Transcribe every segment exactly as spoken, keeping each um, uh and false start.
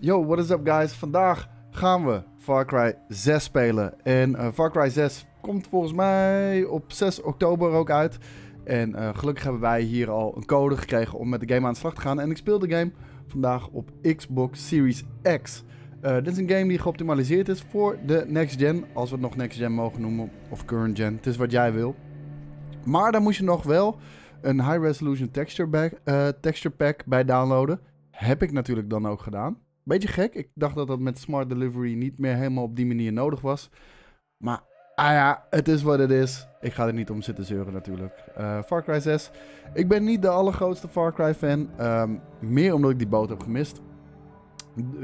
Yo, what is up guys? Vandaag gaan we Far Cry zes spelen. En uh, Far Cry zes komt volgens mij op zes oktober ook uit. En uh, gelukkig hebben wij hier al een code gekregen om met de game aan de slag te gaan. En ik speel de game vandaag op Xbox Series X. Uh, dit is een game die geoptimaliseerd is voor de next gen. Als we het nog next gen mogen noemen. Of current gen. Het is wat jij wil. Maar dan moet je nog wel een high resolution texture, back, uh, texture pack bij downloaden. Heb ik natuurlijk dan ook gedaan. Beetje gek. Ik dacht dat dat met Smart Delivery niet meer helemaal op die manier nodig was. Maar ah ja, het is wat het is. Ik ga er niet om zitten zeuren natuurlijk. Uh, Far Cry zes. Ik ben niet de allergrootste Far Cry fan. Um, meer omdat ik die boot heb gemist.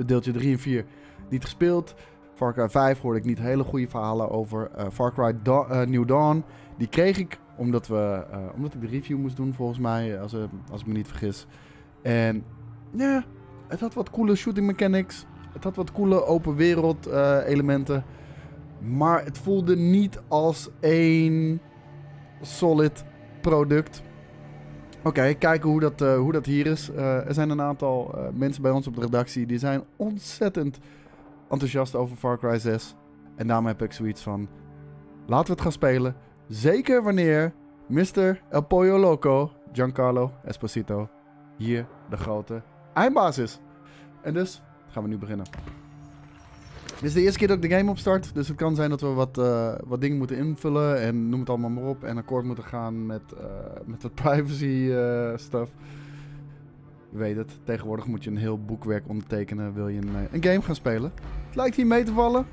Deeltje drie en vier niet gespeeld. Far Cry vijf hoorde ik niet hele goede verhalen over. Uh, Far Cry Do- uh, New Dawn. Die kreeg ik omdat, we, uh, omdat ik de review moest doen volgens mij. Als, uh, als ik me niet vergis. En ja... Yeah. Het had wat coole shooting mechanics. Het had wat coole open wereld uh, elementen. Maar het voelde niet als één solid product. Oké, okay, kijken hoe dat, uh, hoe dat hier is. Uh, er zijn een aantal uh, mensen bij ons op de redactie. Die zijn ontzettend enthousiast over Far Cry zes. En daarom heb ik zoiets van... Laten we het gaan spelen. Zeker wanneer mister El Pollo Loco, Giancarlo Esposito, hier de grote... eindbaas is. En dus gaan we nu beginnen. Dit is de eerste keer dat ik de game opstart. Dus het kan zijn dat we wat, uh, wat dingen moeten invullen. En noem het allemaal maar op. En akkoord moeten gaan met, uh, met wat privacy uh, stuff. Je weet het. Tegenwoordig moet je een heel boekwerk ondertekenen. Wil je een, uh, een game gaan spelen. Het lijkt hier mee te vallen.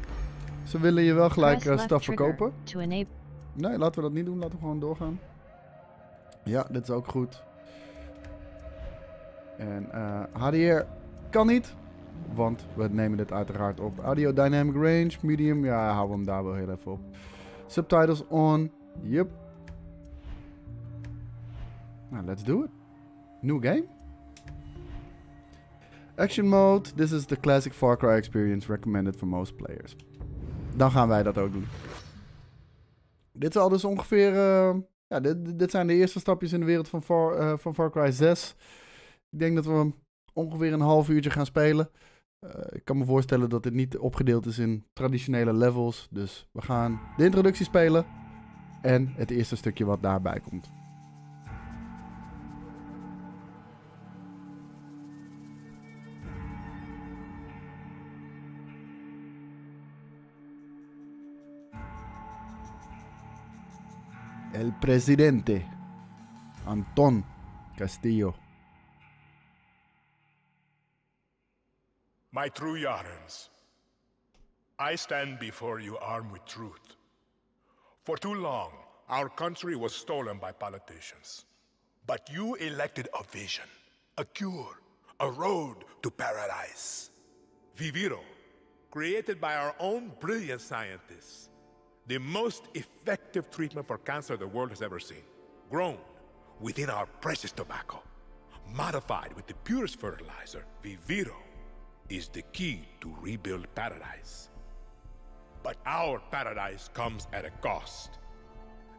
Ze willen je wel gelijk uh, stuff verkopen. Nee, laten we dat niet doen. Laten we gewoon doorgaan. Ja, dit is ook goed. En uh, H D R kan niet, want we nemen dit uiteraard op. Audio dynamic range, medium, ja, houden we hem daar wel heel even op. Subtitles on, yep. Nou, let's do it. New game. Action mode, this is the classic Far Cry experience recommended for most players. Dan gaan wij dat ook doen. Dit is al dus ongeveer, uh, ja, dit, dit zijn de eerste stapjes in de wereld van Far, uh, van Far Cry zes. Ik denk dat we ongeveer een half uurtje gaan spelen. Uh, ik kan me voorstellen dat dit niet opgedeeld is in traditionele levels. Dus we gaan de introductie spelen. En het eerste stukje wat daarbij komt. El presidente Anton Castillo. My true Yarans, I stand before you armed with truth. For too long, our country was stolen by politicians. But you elected a vision, a cure, a road to paradise. Vivero, created by our own brilliant scientists. The most effective treatment for cancer the world has ever seen. Grown within our precious tobacco. Modified with the purest fertilizer, Vivero. Is the key to rebuild paradise. But our paradise comes at a cost.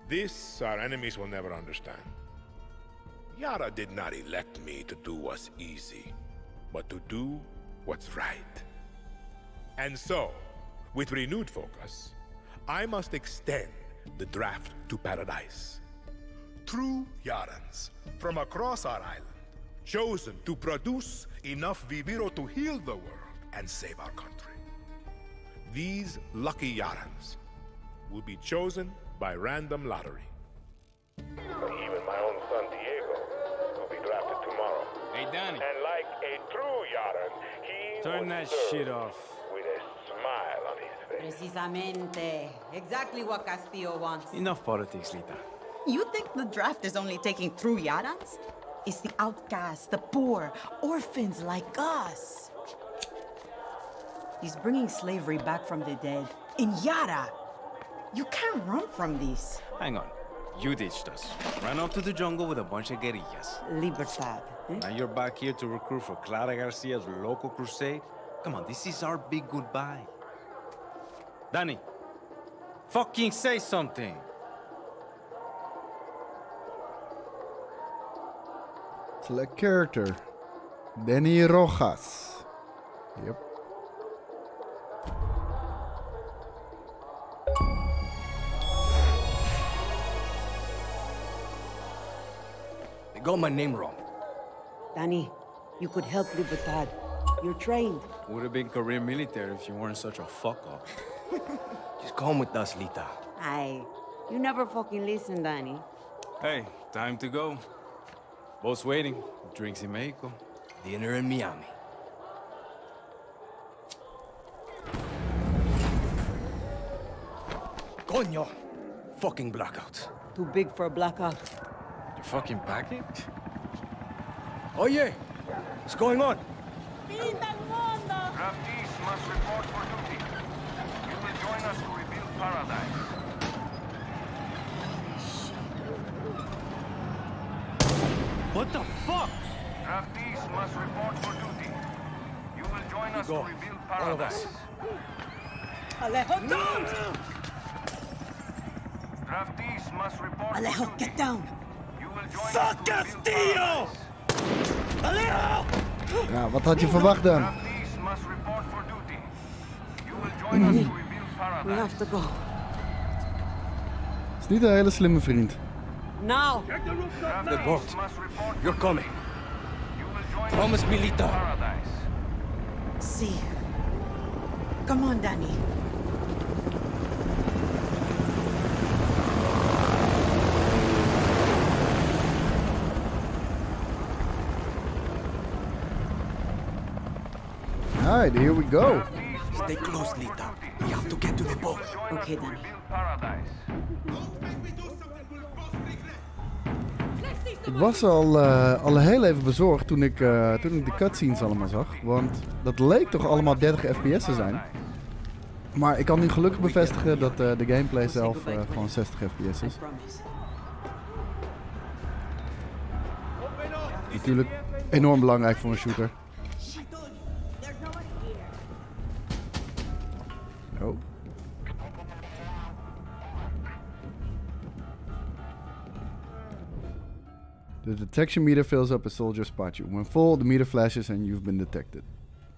This our enemies will never understand. Yara did not elect me to do what's easy, but to do what's right. And so, with renewed focus, I must extend the draft to paradise. True Yarans from across our island, chosen to produce enough Vivero to heal the world and save our country. These lucky Yarans will be chosen by random lottery. Even my own son Diego will be drafted tomorrow. Hey Danny. And like a true Yaran, he turn that shit off with a smile on his face. Precisamente. Exactly what Castillo wants. Enough politics, Lita. You think the draft is only taking true Yarans? It's the outcasts, the poor, orphans like us. He's bringing slavery back from the dead. In Yara, you can't run from this. Hang on. You ditched us. Ran off to the jungle with a bunch of guerrillas. Libertad. Hmm? Now you're back here to recruit for Clara Garcia's local crusade? Come on, this is our big goodbye. Danny, fucking say something. Select character. Danny Rojas. Yep. They got my name wrong. Danny, you could help Libertad. You're trained. Would have been career military if you weren't such a fuck-up. Just come with us, Lita. Aye. You never fucking listen, Danny. Hey, time to go. Boss waiting. Drinks in Mexico. Dinner in Miami. Coño! Fucking blackout. Too big for a blackout. You're fucking packing? Oh yeah! What's going on? Draftees must report for duty. You will join us to rebuild paradise. What the fuck? Draftees must report for duty. You will join us go. to rebuild paradise. Alejo, don't! Draftees must report Alejo, for duty. Alejo, get down! You will join fuck us to Castillo! Alejo! Ja, wat had je verwacht dan? Nee. We have to go. Is niet een hele slimme vriend. Now. The boat. You're coming. Promise me, Lita. See. Come on, Danny. Alright, here we go. Stay close, Lita. We have to get to the boat. Okay, Danny. Ik was al, uh, al heel even bezorgd toen ik, uh, toen ik de cutscenes allemaal zag. Want dat leek toch allemaal dertig F P S te zijn. Maar ik kan nu gelukkig bevestigen dat uh, de gameplay zelf uh, gewoon zestig F P S is. Natuurlijk enorm belangrijk voor een shooter. Oh. The detection meter fills up, a soldier spots you. When full, the meter flashes and you've been detected.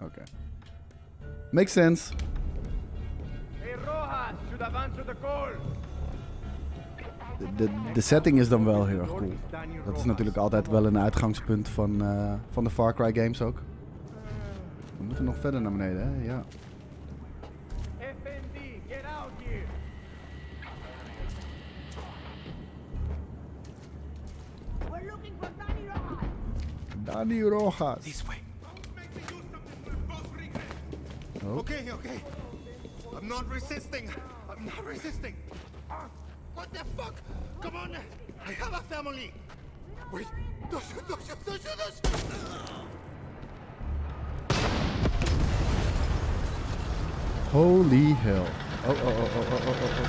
Okay. Makes sense. Hey Rojas, should have answered the call. De, de, de setting is dan wel heel erg cool. Dat is natuurlijk altijd wel een uitgangspunt van, uh, van de Far Cry games ook. We moeten nog verder naar beneden, hè? Ja. Danny Rojas. This way. Oh. Okay, okay. I'm not resisting. I'm not resisting. What the fuck? Come on. I have a family. Wait. Don't shoot, don't shoot, don't shoot, don't shoot. Holy hell. Oh, oh, oh, oh, oh, oh, oh.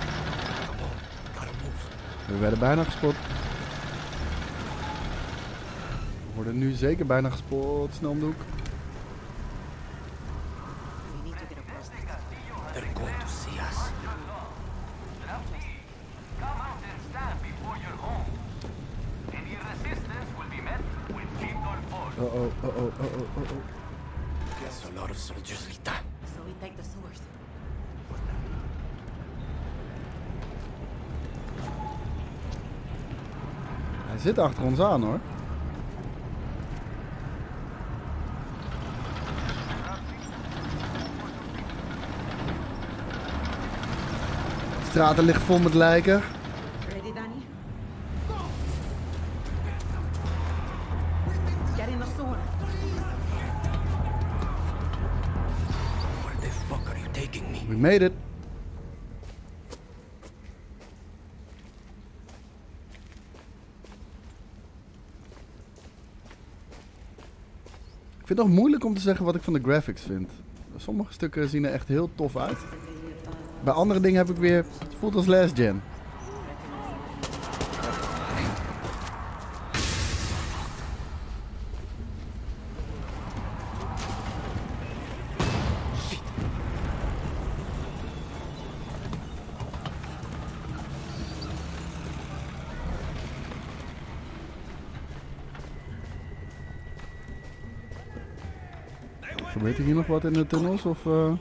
We werden bijna gespot. We worden nu zeker bijna gespot, snel om de hoek. Oh oh oh oh oh oh oh. There's a lot of soldiers, Lita. So we take the sewers. Hij zit achter ons aan, hoor. De straten ligt vol met lijken. We made it. Ik vind het nog moeilijk om te zeggen wat ik van de graphics vind. Sommige stukken zien er echt heel tof uit. Bij andere dingen heb ik weer, het voelt als last gen. Gebeurt er hier nog wat in de tunnels? Of, uh... uh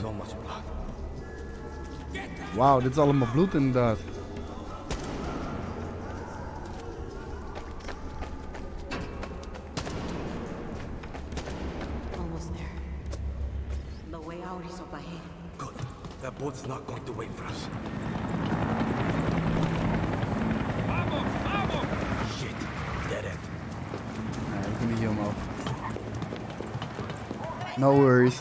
-oh. Wauw, dit is allemaal bloed inderdaad. No worries.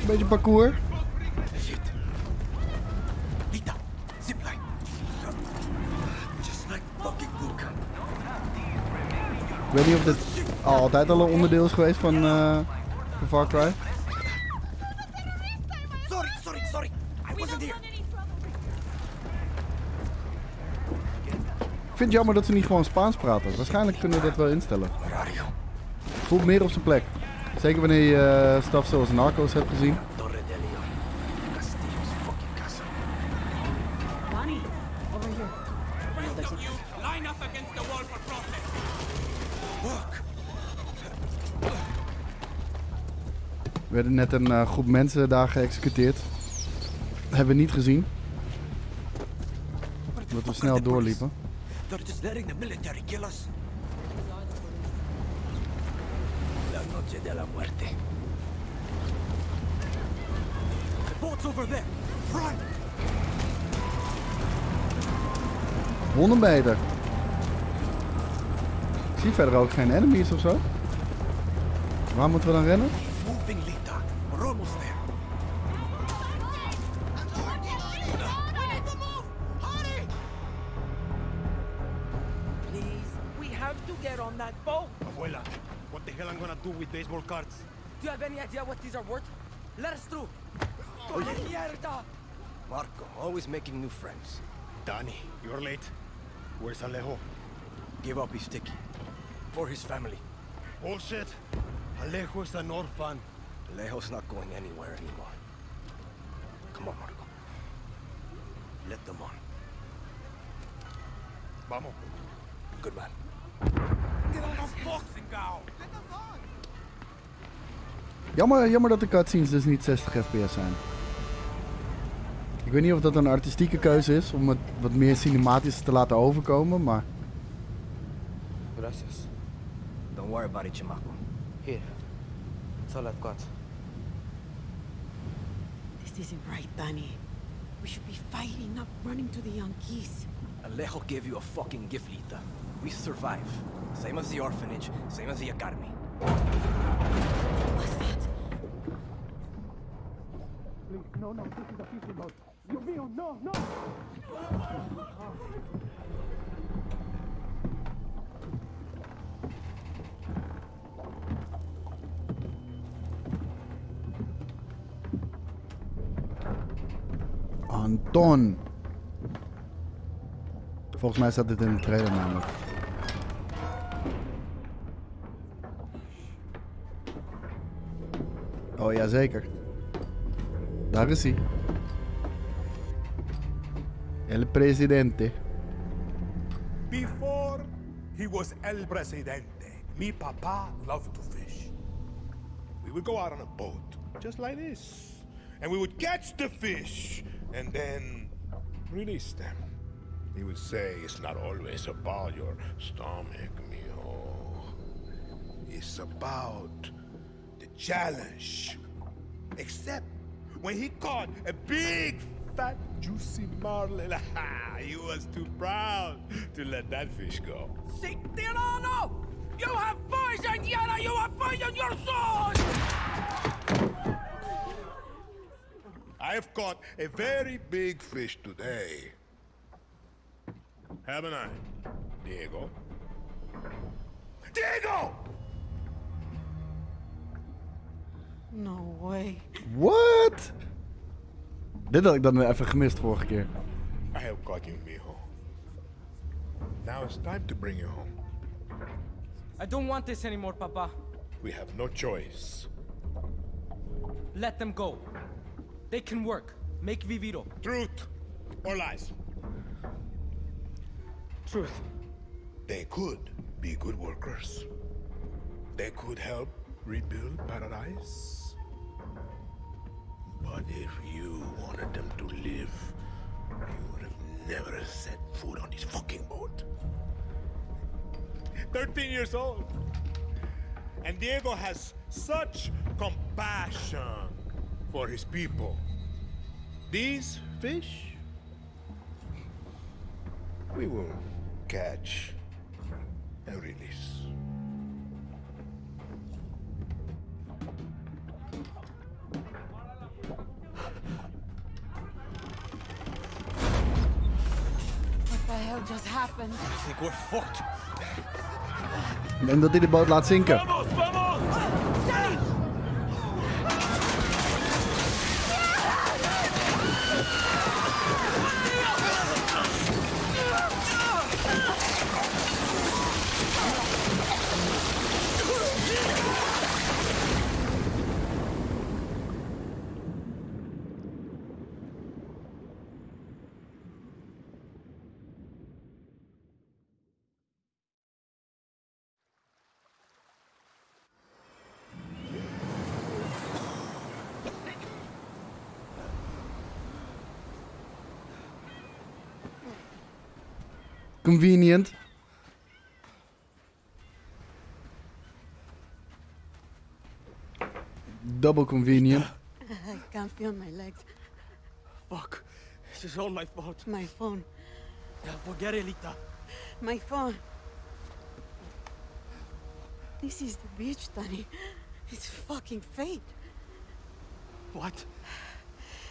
Een beetje parcours. Ik weet niet of dit altijd al een onderdeel is geweest van, uh, van Far Cry. Ik vind het jammer dat ze niet gewoon Spaans praten. Waarschijnlijk kunnen we dat wel instellen. Voelt meer op zijn plek. Zeker wanneer je uh, staf zoals Narcos hebt gezien. Er werden net een uh, groep mensen daar geëxecuteerd. Dat hebben we niet gezien. Omdat we snel doorliepen. They're just letting the military kill us. La noche de la muerte. The boat's over there. Run! honderd meter. Ik zie verder ook geen enemies of zo. Waar moeten we dan rennen? Baseball cards. Do you have any idea what these are worth? Let us through. Mierda! Marco, always making new friends. Danny, you're late. Where's Alejo? Give up his ticket. For his family. Bullshit. Alejo is an orphan. Alejo's not going anywhere anymore. Come on, Marco. Let them on. Vamos. Good man. Get on the boxing cow. Jammer, jammer dat de cutscenes dus niet zestig F P S zijn. Ik weet niet of dat een artistieke keuze is om het wat meer cinematisch te laten overkomen, maar... Gracias. Don't worry about it, Chamaco. Here. That's all I've got. This isn't right, Danny. We should be fighting, not running to the Yankees. Alejo gave you a fucking gift, Lita. We survive. Same as the orphanage, same as the academy. No, no, this is a fishing boat. You will, no, no! Anton! Volgens mij staat dit in de trailer namelijk. Oh ja, zeker. Daar is hij. El presidente. Before he was el presidente, mi papa loved to fish. We would go out on a boat, just like this, and we would catch the fish and then release them. He would say, "It's not always about your stomach, mijo. It's about the challenge." Except when he caught a big, fat, juicy marlin, he was too proud to let that fish go. Tirano! You have poisoned Yara! You have poisoned your soul! I have caught a very big fish today. Haven't I, Diego? Diego! No way. What? Dit had ik dan even gemist vorige keer. I have got you, mijo. Now it's time to bring you home. I don't want this anymore, papa. We have no choice. Let them go. They can work. Make Vivero. Truth or lies? Truth. They could be good workers. They could help rebuild paradise. But if you wanted them to live, you would have never set foot on this fucking boat. thirteen years old. And Diego has such compassion for his people. These fish, we will catch and release. What the hell just happened? I think we're fucked. Ik denk dat dit de boot laat zinken. Vamos, vamos! Convenient. Double convenient. I can't feel my legs. Fuck. This is all my fault. My phone. Yeah, forget it, Lita. My phone. This is the beach, Danny. It's fucking fate. What?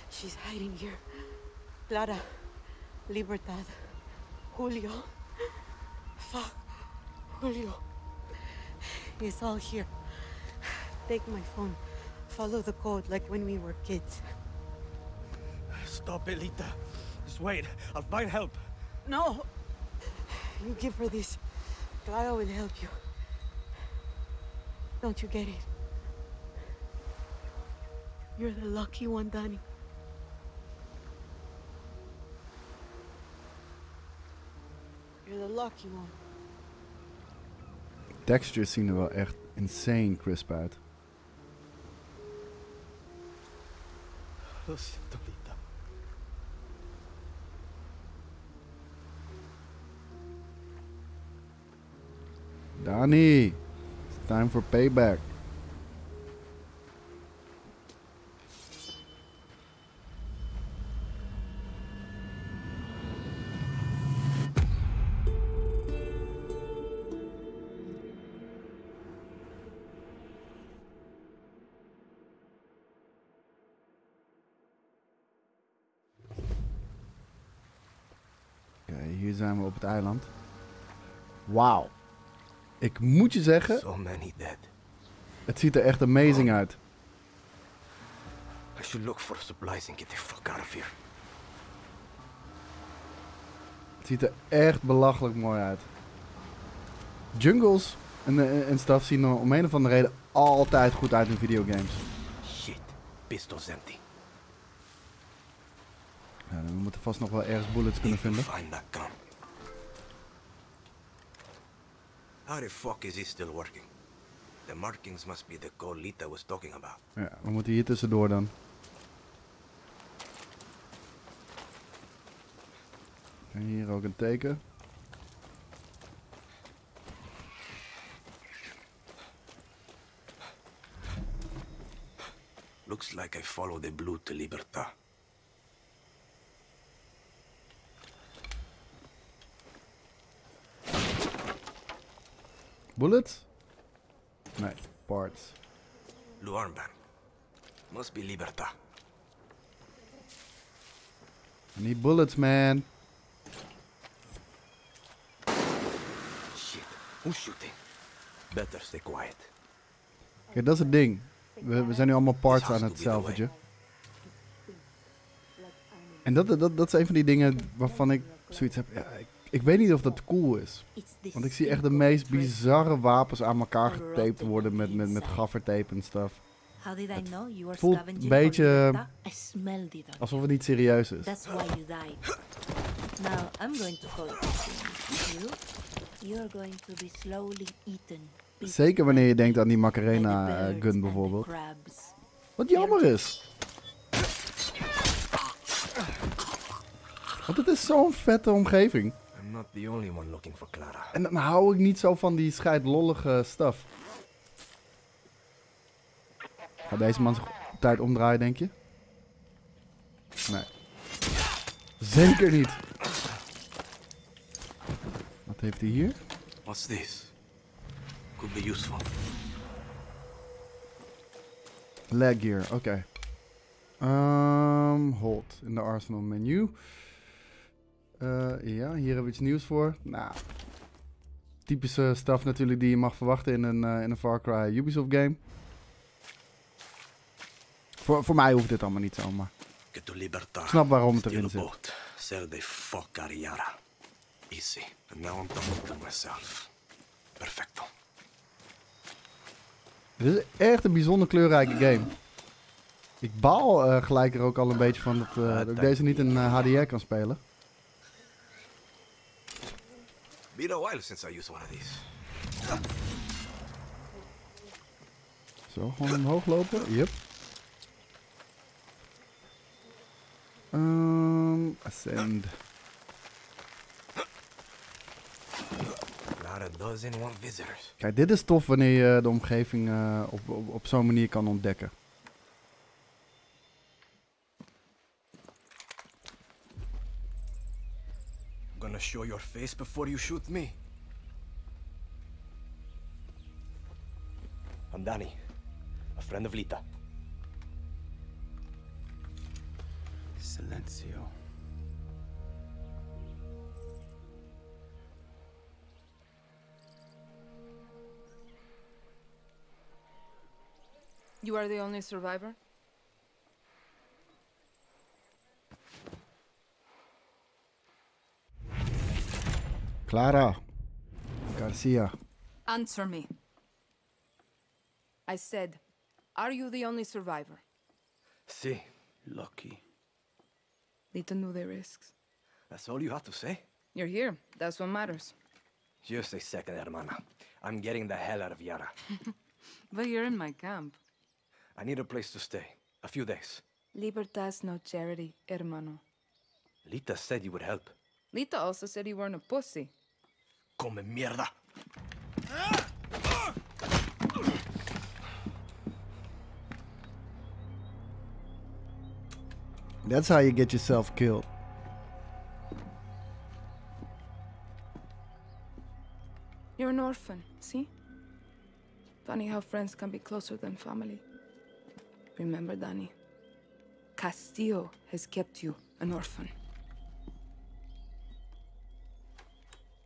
She's hiding here. Clara. Libertad. Julio. Fuck. Julio. It's all here. Take my phone. Follow the code like when we were kids. Stop, Elita. Just wait. I'll find help. No. You give her this. Clara will help you. Don't you get it? You're the lucky one, Danny. You're the lucky one. De textures zien er wel echt insane crisp uit. Danny, it's time for payback. Hier zijn we op het eiland. Wauw. Ik moet je zeggen... So many dead. Het ziet er echt amazing oh. uit. I should look for supplies and get the fuck out of here. Het ziet er echt belachelijk mooi uit. Jungles en, en stuff zien er om een of andere reden altijd goed uit in videogames. Shit. Pistol's empty. Ja, we moeten vast nog wel ergens bullets kunnen vinden. How the fuck is he still working? The markings must be the code Lita was talking about. Ja, we moeten hier tussendoor dan. En hier ook een teken. Looks like I follow the blue to Libertad. Bullets? Nee, parts. Blue armband. Must be Libertad. I need bullets, man. Shit, who's shooting? Better stay quiet. Kijk, dat is het ding. We, we zijn nu allemaal parts aan het salvagen. En dat, dat, dat is een van die dingen waarvan ik zoiets heb... Ja, ik, Ik weet niet of dat cool is, want ik zie echt de meest bizarre wapens aan elkaar getaped worden met, met, met gaffertape en stuff. Het voelt een beetje alsof het niet serieus is. Zeker wanneer je denkt aan die Macarena-gun bijvoorbeeld. Wat jammer is. Want het is zo'n vette omgeving. En dan hou ik niet zo van die scheidlollige stuff. Gaat deze man zich op tijd omdraaien, denk je? Nee. Zeker niet. Wat heeft hij hier? What's this? Could be useful. Leg gear, oké. Okay. Um, hold in de arsenal menu. Uh, ja, hier hebben we iets nieuws voor. Nou, typische stuff natuurlijk die je mag verwachten in een, uh, in een Far Cry Ubisoft game. Voor, voor mij hoeft dit allemaal niet zomaar. Ik snap waarom het erin zit. Sell the fuck out of Yara. Easy. And now I'm done with myself. Perfecto. Dit is echt een bijzonder kleurrijke game. Ik baal uh, gelijk er ook al een beetje van dat, uh, dat ik deze niet in uh, H D R kan spelen. Been a while since I used one of these. Zo, gewoon omhoog lopen. Yep. Um, ascend. Kijk, dit is tof wanneer je de omgeving uh, op, op, op zo'n manier kan ontdekken. I'm gonna show your face before you shoot me. I'm Danny, a friend of Lita. Silencio. You are the only survivor? Clara Garcia. Answer me. I said, are you the only survivor? Si, lucky. Lita knew the risks. That's all you have to say? You're here. That's what matters. Just a second, hermana. I'm getting the hell out of Yara. But you're in my camp. I need a place to stay. A few days. Libertad's no charity, hermano. Lita said you would help. Lita also said you weren't a pussy. Come mierda! That's how you get yourself killed. You're an orphan, see? Funny how friends can be closer than family. Remember, Danny. Castillo has kept you an orphan.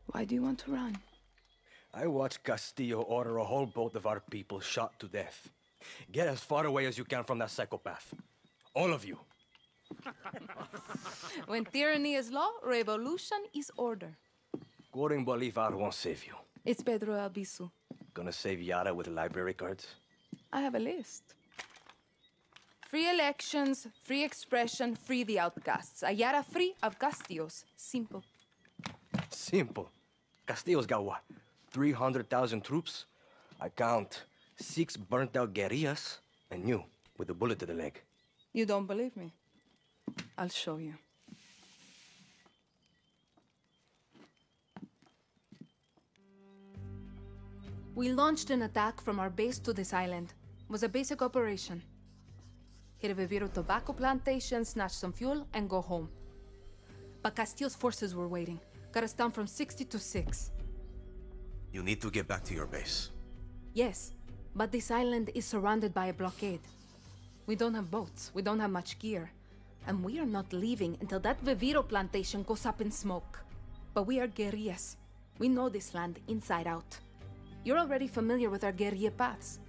Why do you want to run? I watched Castillo order a whole boat of our people shot to death. Get as far away as you can from that psychopath. All of you. When tyranny is law, revolution is order. Quoting Bolivar won't save you. It's Pedro Albizu. Gonna save Yara with library cards? I have a list. Free elections, free expression, free the outcasts. A Yara free of Castillos. Simple. Simple? Castillos got what? three hundred thousand troops? I count six burnt-out guerrillas and you with a bullet to the leg. You don't believe me? I'll show you. We launched an attack from our base to this island. It was a basic operation. Hit a Vivero tobacco plantation, snatch some fuel, and go home. But Castillo's forces were waiting. Got us down from sixty to six. You need to get back to your base. Yes, but this island is surrounded by a blockade. We don't have boats. We don't have much gear. And we are not leaving until that Vivero plantation goes up in smoke. But we are guerrillas. We know this land inside out. You're already familiar with our guerrilla paths.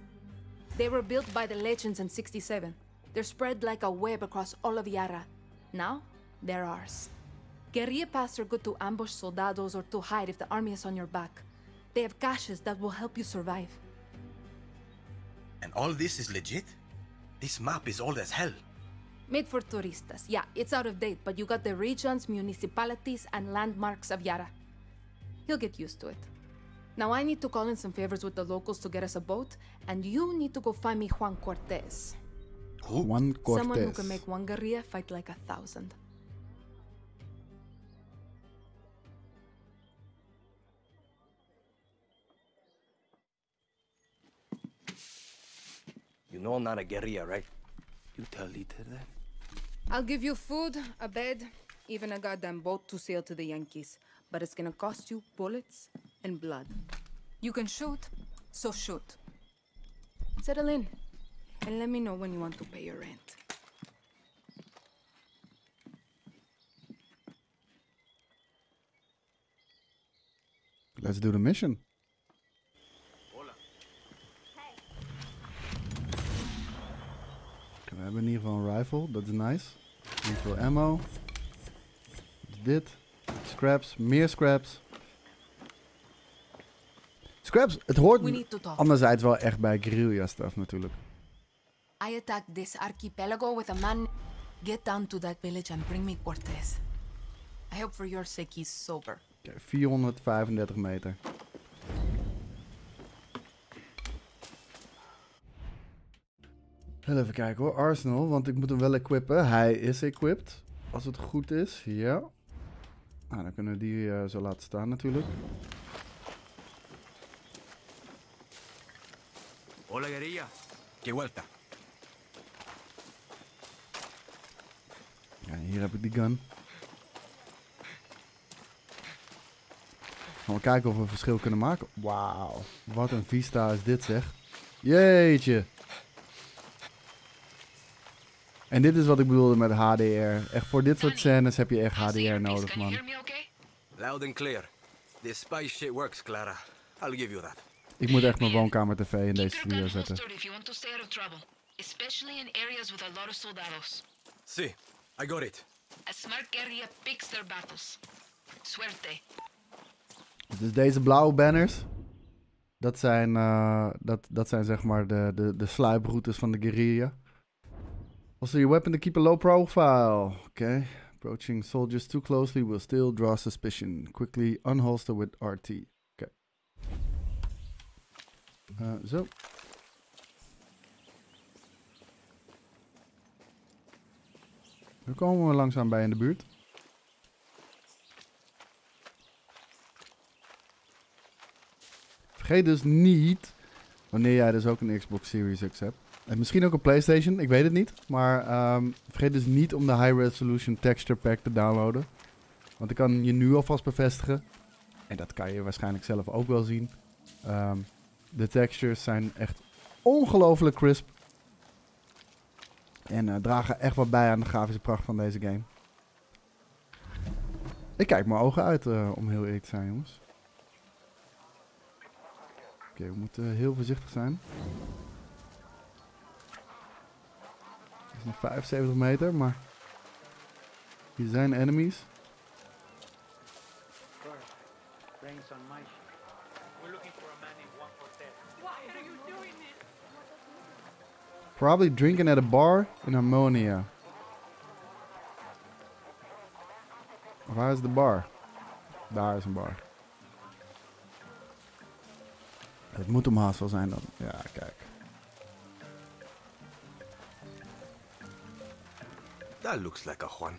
They were built by the legends in sixty-seven. They're spread like a web across all of Yara. Now, they're ours. Guerrilla paths are good to ambush soldados or to hide if the army is on your back. They have caches that will help you survive. And all this is legit? This map is old as hell. Made for touristas. Yeah, it's out of date, but you got the regions, municipalities, and landmarks of Yara. He'll get used to it. Now I need to call in some favors with the locals to get us a boat, and you need to go find me Juan Cortez. Who? Juan Cortez. Someone who can make one guerrilla fight like a thousand. You know I'm not a guerrilla, right? You tell Lita that? I'll give you food, a bed, even a goddamn boat to sail to the Yankees. But it's gonna cost you bullets and blood. You can shoot, so shoot. Settle in, and let me know when you want to pay your rent. Let's do the mission. We hebben in ieder geval een rifle, dat is nice. Niet veel ammo. Dit. Scraps, meer scraps. Scraps, het hoort anderzijds wel echt bij guerrilla stuff natuurlijk. I attack this archipelago with a man. Get down to that village and bring me Cortez. I hope for your sake he's sober. Okay, vierhonderdvijfendertig meter. Even kijken hoor, Arsenal, want ik moet hem wel equippen. Hij is equipped, als het goed is, ja. Nou, dan kunnen we die uh, zo laten staan natuurlijk. Hola guerrilla, que vuelta. Ja, hier heb ik die gun. Gaan we kijken of we een verschil kunnen maken. Wauw, wat een vista is dit zeg. Jeetje. En dit is wat ik bedoelde met H D R. Echt voor dit soort scènes heb je echt H D R nodig, man. Loud and clear. This spy shit works, Clara. I'll give you that. Ik moet echt mijn woonkamer tv in deze studio zetten. Especially in areas with a lot of soldados. Sí, I got it. A smart guerrilla picks their battles. Suerte. Dus deze blauwe banners, dat zijn, uh, dat, dat zijn zeg maar de, de, de sluiproutes van de guerrilla. Also, your weapon to keep a low profile. Okay. Approaching soldiers too closely will still draw suspicion. Quickly unholster with R T. Okay. Uh, zo. Nu komen we langzaam bij in de buurt. Vergeet dus niet, wanneer jij dus ook een Xbox Series X hebt. En misschien ook een PlayStation, ik weet het niet. Maar um, vergeet dus niet om de High Resolution Texture Pack te downloaden. Want ik kan je nu alvast bevestigen. En dat kan je waarschijnlijk zelf ook wel zien. Um, de textures zijn echt ongelooflijk crisp. En uh, dragen echt wat bij aan de grafische pracht van deze game. Ik kijk mijn ogen uit uh, om heel eerlijk te zijn, jongens. Oké, okay, we moeten heel voorzichtig zijn. vijfenzeventig meter, maar hier zijn enemies. Probably drinking at a bar in Harmonia. Waar is de bar? Daar is een bar. Het moet hem haast wel zijn dan. Ja, kijk. That looks like a Juan.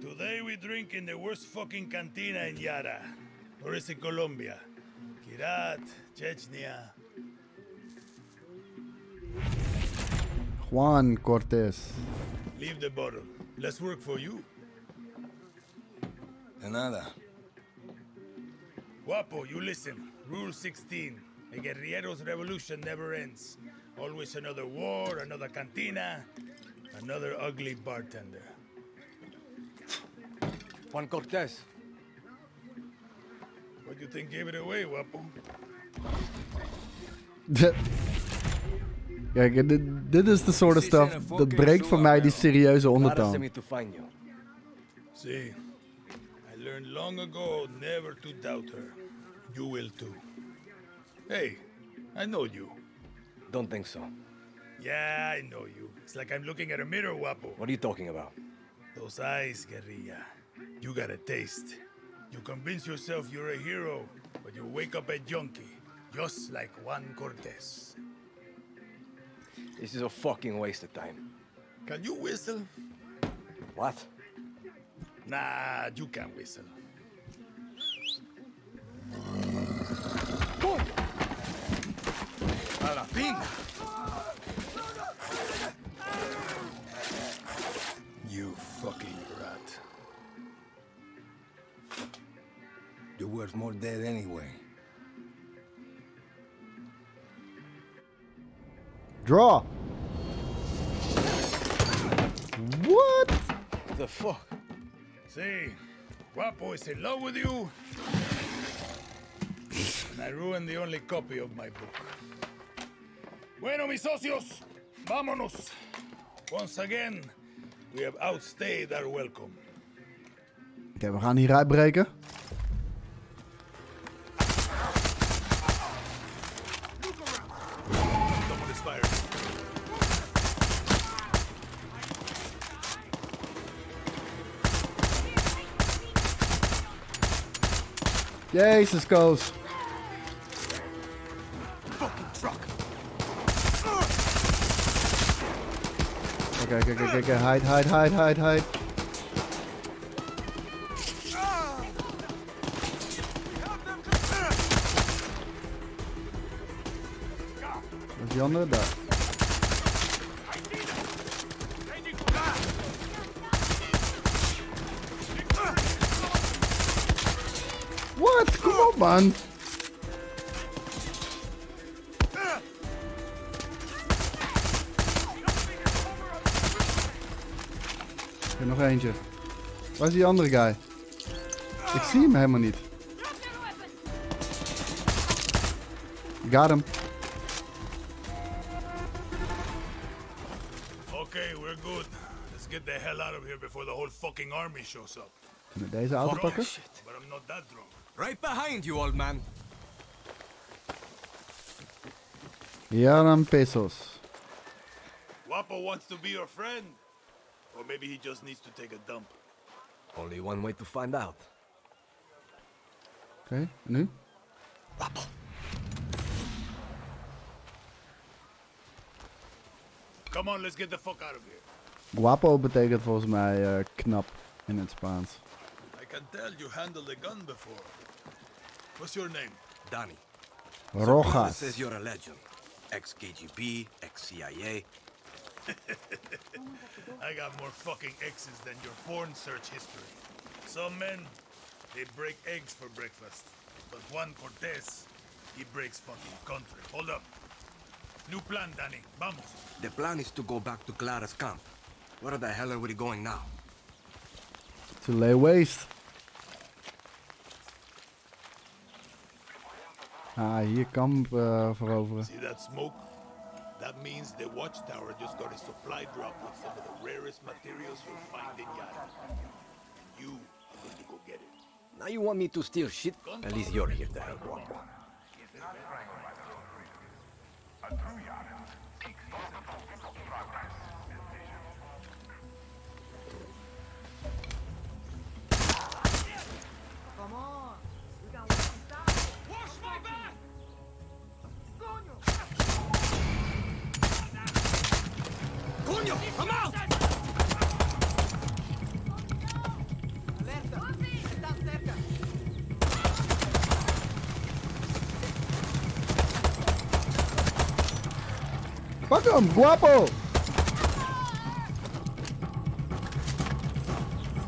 Today we drink in the worst fucking cantina in Yara. Or is it Colombia? Kirat, Chechnya. Juan Cortez. Leave the bottle. Let's work for you. De nada. Guapo, you listen. Rule sixteen. A guerrillero's revolution never ends. Always another war, another cantina, another ugly bartender. Juan Cortez. What do you think gave it away, Wapo? Kijk, dit, dit is de soort of stuff dat breekt voor mij die serieuze ondertoon. See, I learned long ago never to doubt her. You will too. Hey, I know you. Don't think so. Yeah, I know you. It's like I'm looking at a mirror, Guapo. What are you talking about? Those eyes, guerrilla. You got a taste. You convince yourself you're a hero, but you wake up a junkie, just like Juan Cortez. This is a fucking waste of time. Can you whistle? What? Nah, you can't whistle. Oh! A la pinga! You fucking rat. You're worth more dead anyway. Draw! What the fuck? See, Guapo is in love with you. And I ruined the only copy of my book. Bueno, mis socios, vámonos. Once again, we have outstayed our welcome. Oké, okay, we gaan hier uitbreken. Jezus, Koos. Oké, kijk, kijk, kijk, hide, hide, hide, hide, hide. Wat is die andere daar? Man. Er nog eentje. Waar is die andere guy? Ik zie hem helemaal niet. Got him. Okay, we're good. Let's get the hell out of here before the whole fucking army shows up. Kunnen we deze auto pakken? But I'm not that drunk. Right behind you, old man. Yaran pesos. Guapo wants to be your friend. Or maybe he just needs to take a dump. Only one way to find out. Okay, nu? Guapo. Come on, let's get the fuck out of here. Guapo betekent volgens mij uh, knap in het Spaans. I can tell you handled a gun before. What's your name? Danny Rojas. Says you're a legend. Ex K G B, ex C I A. I got more fucking exes than your porn search history. Some men, they break eggs for breakfast. But Juan Cortez, he breaks fucking country. Hold up. New plan, Danny. Vamos. The plan is to go back to Clara's camp. Where the hell are we going now? To lay waste. Ah, hier kamp uh, veroveren. See that smoke? That means the watchtower just got a supply drop with some of the rarest materials you'll find in Yara. You are going to go get it. Now you want me to steal shit? At least you're here to help one. Come out! Fuck him, Guapo!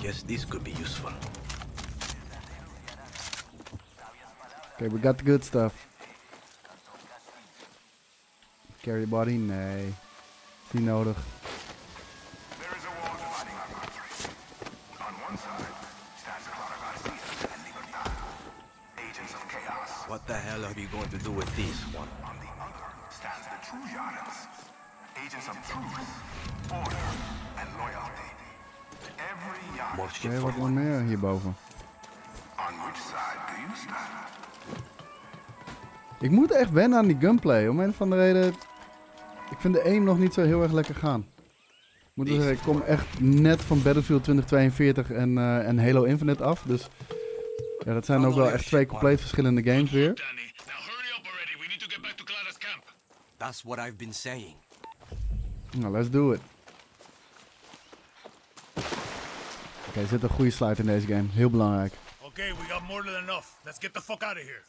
Guess this could be useful. Okay, we got the good stuff. Carry body? Nee. Is niet nodig. What the hell are you going to do with this one? On the other stands the true Yaras, agents of truth, order, and loyalty. Every Yara. More shit for one. Meer hierboven. On which side do you stand? Ik moet echt wennen aan die gunplay. Om een van de reden... Ik vind de aim nog niet zo heel erg lekker gaan. Ik moet zeggen, ik kom echt net van Battlefield twintig tweeënveertig en, uh, en Halo Infinite af. Dus ja, dat zijn ook wel echt twee compleet verschillende games weer. That's what I've been saying. Nou, let's do it. Oké, okay, er zit een goede slide in deze game. Heel belangrijk. Oké, we got more than enough. Let's get the fuck out of here.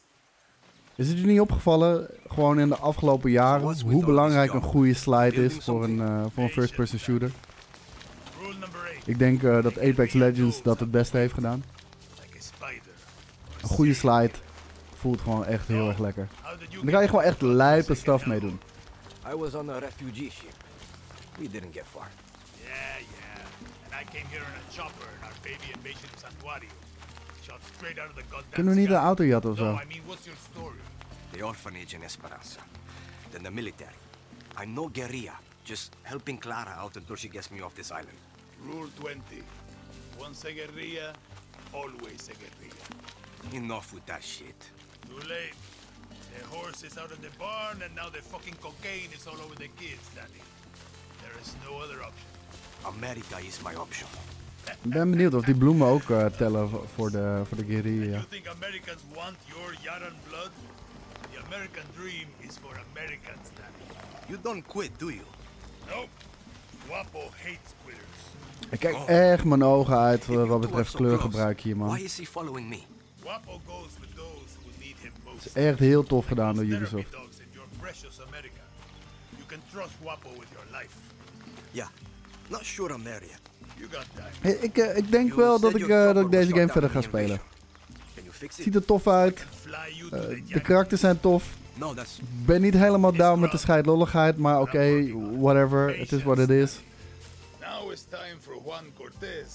Is het je niet opgevallen, gewoon in de afgelopen jaren, hoe belangrijk een goede slide is voor een, uh, voor een first-person shooter? Ik denk uh, dat Apex Legends dat het beste heeft gedaan. Een goede slide voelt gewoon echt heel erg lekker. En daar kan je gewoon echt lijpe stuff mee doen. I was on a refugee ship. We didn't get far. Yeah, yeah. And I came here in a chopper in our baby invasion sanctuary. Shot straight out of the goddamn. Kunnen we niet de auto jatten of zo? I mean, what's your story? The orphanage in Esperanza. Then the military. I'm no guerrilla, just helping Clara out until she gets me off this island. Rule twenty. Once a guerrilla, always a guerrilla. Enough with that shit. Too late. The horse is out of the barn and now the fucking cocaine is all over the kids, Danny. There is no other option. America is my option. Ik ben benieuwd of die bloemen ook uh, tellen voor de, voor de guerrilla. You think Americans want your Yaran blood? The American dream is for Americans, Danny. You don't quit, do you? Nope. Guapo hates quitters. Ik kijk oh. echt mijn ogen uit uh, wat betreft kleurgebruik hier, man. Why is he following me? Guapo goes with those who need him most. Het is echt heel tof gedaan door Ubisoft. Ja, not sure I'm there yet. Hey, ik, ik denk wel dat ik, uh, dat ik deze game verder ga spelen. Ziet er tof uit. Uh, de karakters zijn tof. Ik ben niet helemaal down met de scheidlolligheid, maar oké, okay, whatever. Het is wat het is.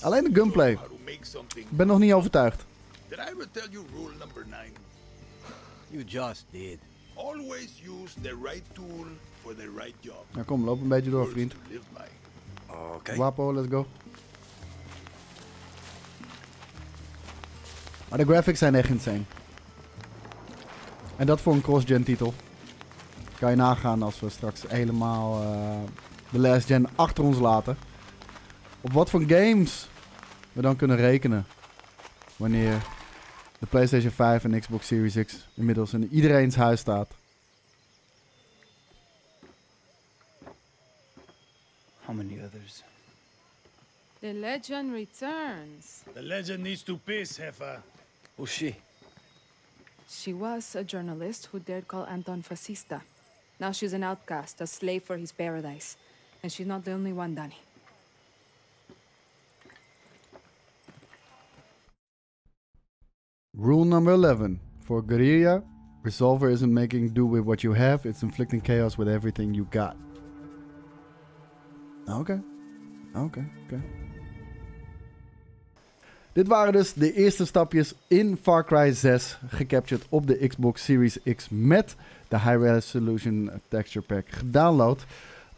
Alleen de gunplay. Ik ben nog niet overtuigd. Nou kom, loop een beetje door, vriend. Okay. Wapo, let's go. Maar de graphics zijn echt insane. En dat voor een cross-gen titel. Kan je nagaan als we straks helemaal uh, de last gen achter ons laten. Op wat voor games we dan kunnen rekenen. Wanneer de PlayStation vijf en Xbox Series X inmiddels in iedereen's huis staat. How many others? The legend returns. The legend needs to piss, Heffa. Who's she? She was a journalist who dared call Anton fascista. Now she's an outcast, a slave for his paradise. And she's not the only one, Danny. Rule number eleven. For guerrilla, resolver isn't making do with what you have. It's inflicting chaos with everything you got. Oké, okay. oké, okay. oké. Okay. Dit waren dus de eerste stapjes in Far Cry zes, gecaptured op de Xbox Series X met de High Resolution Texture Pack gedownload.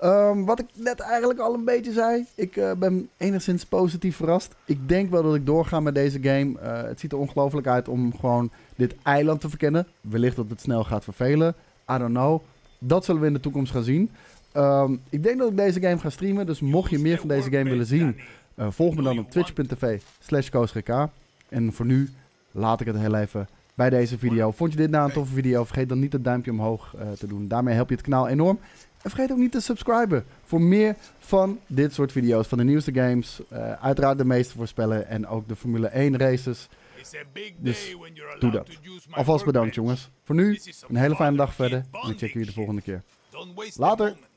Um, wat ik net eigenlijk al een beetje zei, ik uh, ben enigszins positief verrast. Ik denk wel dat ik doorga met deze game. Uh, het ziet er ongelooflijk uit om gewoon dit eiland te verkennen. Wellicht dat het snel gaat vervelen, I don't know. Dat zullen we in de toekomst gaan zien. Um, ik denk dat ik deze game ga streamen, dus mocht je meer van deze game willen zien, uh, volg me dan op twitch punt tv slash koosgk. En voor nu laat ik het heel even bij deze video. Vond je dit nou een toffe video? Vergeet dan niet het duimpje omhoog uh, te doen. Daarmee help je het kanaal enorm. En vergeet ook niet te subscriben voor meer van dit soort video's. Van de nieuwste games, uh, uiteraard de meeste voorspellen en ook de Formule één races. Dus doe dat. Alvast bedankt jongens. Voor nu, een hele fijne dag verder en ik check jullie de volgende keer. Later!